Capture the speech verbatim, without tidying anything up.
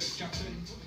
Jackson.